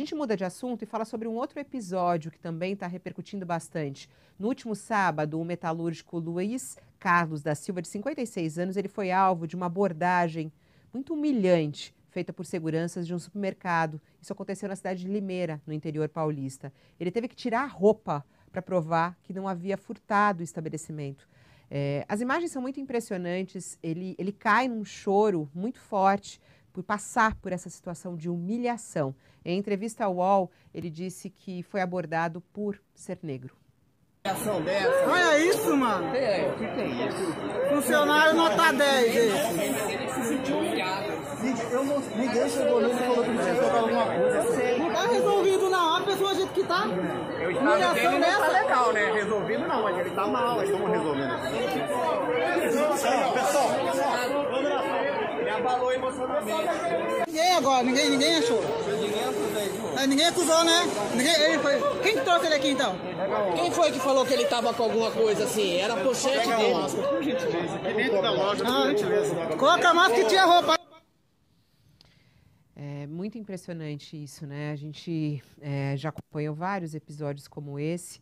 A gente muda de assunto e fala sobre um outro episódio que também está repercutindo bastante. No último sábado, o metalúrgico Luiz Carlos da Silva, de 56 anos, ele foi alvo de uma abordagem muito humilhante feita por seguranças de um supermercado. Isso aconteceu na cidade de Limeira, no interior paulista. Ele teve que tirar a roupa para provar que não havia furtado o estabelecimento. As imagens são muito impressionantes, ele cai num choro muito forte por passar por essa situação de humilhação. Em entrevista ao UOL, ele disse que foi abordado por ser negro. Olha isso, mano! Funcionário nota 10, esse. Ninguém chegou nele e falou que não tinha jogado alguma coisa. Não tá resolvido na hora, a pessoa, a gente que tá. O estado dele não tá legal, né? Resolvido não, mas ele tá mal, eles estão resolvendo. Pessoal! Abalou emocionalmente. Ninguém agora, ninguém achou. Ninguém acusou, né? Ele foi... Quem trouxe ele aqui então? Quem foi que falou que ele tava com alguma coisa assim? Era a pochete dele. Coloca a máscara e tira a roupa. É muito impressionante isso, né? A gente já acompanhou vários episódios como esse.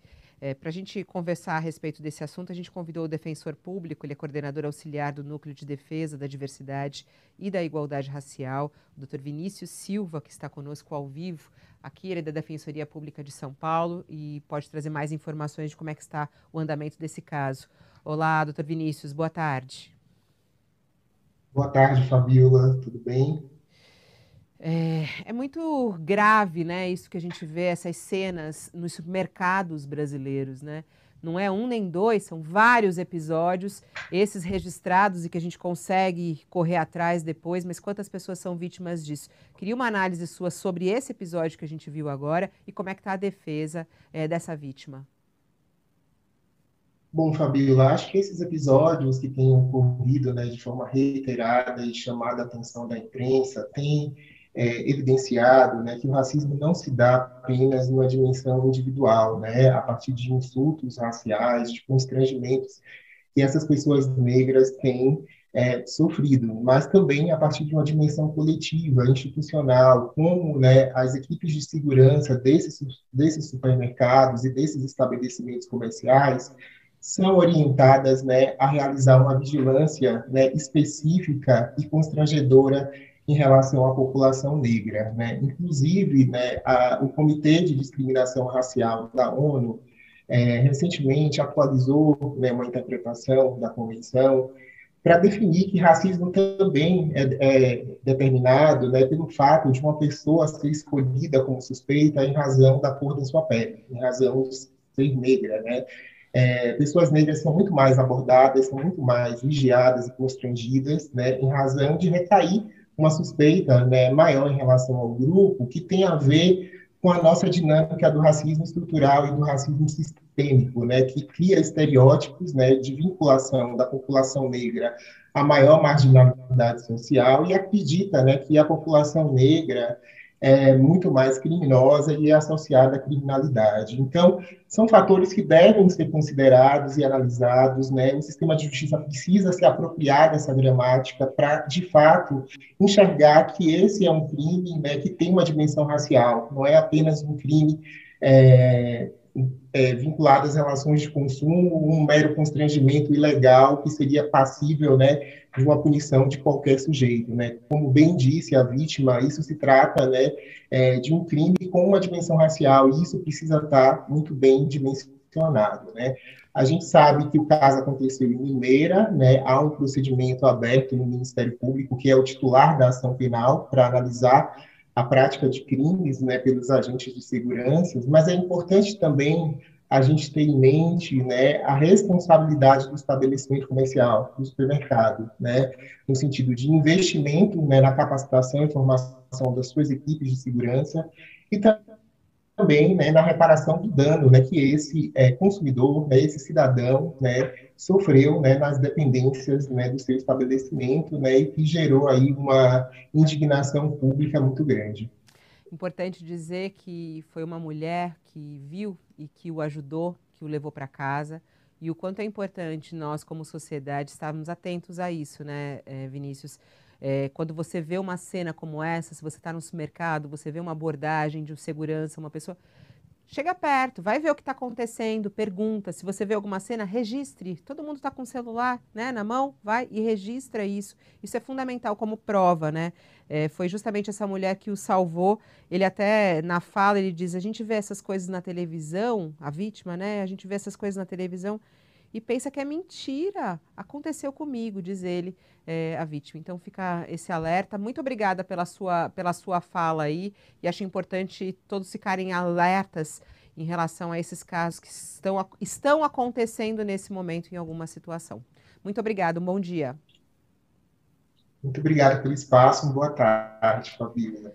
Para a gente conversar a respeito desse assunto, a gente convidou o defensor público, ele é coordenador auxiliar do Núcleo de Defesa da Diversidade e da Igualdade Racial, o Dr. Vinícius Silva, que está conosco ao vivo. Aqui ele é da Defensoria Pública de São Paulo e pode trazer mais informações de como é que está o andamento desse caso. Olá, Dr. Vinícius, boa tarde. Boa tarde, Fabíola, tudo bem? É muito grave, né, isso que a gente vê, essas cenas nos supermercados brasileiros, né? Não é um nem dois, são vários episódios, esses registrados e que a gente consegue correr atrás depois, mas quantas pessoas são vítimas disso? Queria uma análise sua sobre esse episódio que a gente viu agora e como é que está a defesa dessa vítima. Bom, Fabíola, acho que esses episódios que têm ocorrido, né, de forma reiterada e chamada a atenção da imprensa, têm evidenciado, né, que o racismo não se dá apenas numa dimensão individual, né, a partir de insultos raciais, de constrangimentos que essas pessoas negras têm sofrido, mas também a partir de uma dimensão coletiva, institucional, como, né, as equipes de segurança desses supermercados e desses estabelecimentos comerciais são orientadas, né, a realizar uma vigilância, né, específica e constrangedora em relação à população negra, né? Inclusive, né, o Comitê de Discriminação Racial da ONU recentemente atualizou, né, uma interpretação da Convenção para definir que racismo também é determinado, né, pelo fato de uma pessoa ser escolhida como suspeita em razão da cor da sua pele, em razão de ser negra, né? Pessoas negras são muito mais abordadas, são muito mais vigiadas e constrangidas, né, em razão de recair uma suspeita, né, maior em relação ao grupo, que tem a ver com a nossa dinâmica do racismo estrutural e do racismo sistêmico, né, que cria estereótipos, né, de vinculação da população negra à maior marginalidade social e acredita, né, que a população negra é muito mais criminosa e é associada à criminalidade. Então, são fatores que devem ser considerados e analisados, né? O sistema de justiça precisa se apropriar dessa gramática para, de fato, enxergar que esse é um crime, né, que tem uma dimensão racial, não é apenas um crime vinculado às relações de consumo, um mero constrangimento ilegal que seria passível, né, de uma punição de qualquer sujeito, né? Como bem disse a vítima, isso se trata, né, de um crime com uma dimensão racial, e isso precisa estar muito bem dimensionado, né? A gente sabe que o caso aconteceu em Limeira, né? Há um procedimento aberto no Ministério Público, que é o titular da ação penal, para analisar a prática de crimes, né, pelos agentes de segurança, mas é importante também a gente ter em mente, né, a responsabilidade do estabelecimento comercial, do supermercado, né, no sentido de investimento, né, na capacitação e formação das suas equipes de segurança e também, né, na reparação do dano, né, que esse consumidor, né, esse cidadão, né, sofreu, né, nas dependências, né, do seu estabelecimento, né, e que gerou aí uma indignação pública muito grande. Importante dizer que foi uma mulher que viu e que o ajudou, que o levou para casa, e o quanto é importante nós, como sociedade, estarmos atentos a isso, né, Vinícius? Quando você vê uma cena como essa, se você está no supermercado, você vê uma abordagem de segurança, uma pessoa... Chega perto, vai ver o que está acontecendo, pergunta. Se você vê alguma cena, registre. Todo mundo está com o celular, né, na mão, vai e registra isso. Isso é fundamental como prova, né? Foi justamente essa mulher que o salvou. Ele até, na fala, ele diz, a gente vê essas coisas na televisão, a vítima, né? A gente vê essas coisas na televisão e pensa que é mentira. Aconteceu comigo, diz ele, a vítima. Então fica esse alerta. Muito obrigada pela sua fala aí. E acho importante todos ficarem alertas em relação a esses casos que estão acontecendo nesse momento em alguma situação. Muito obrigada, um bom dia. Muito obrigada pelo espaço. Boa tarde, Fabíola.